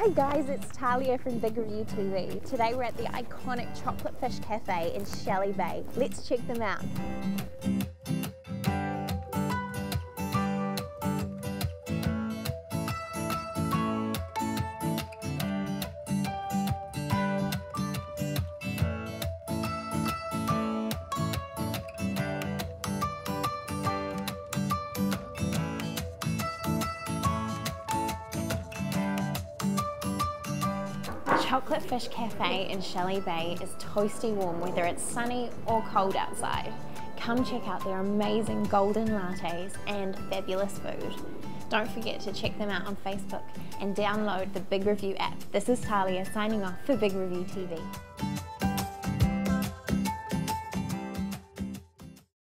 Hey guys, it's Talia from Big Review TV. Today we're at the iconic Chocolate Fish Cafe in Shelly Bay. Let's check them out. Chocolate Fish Cafe in Shelly Bay is toasty warm whether it's sunny or cold outside. Come check out their amazing golden lattes and fabulous food. Don't forget to check them out on Facebook and download the Big Review app. This is Talia signing off for Big Review TV.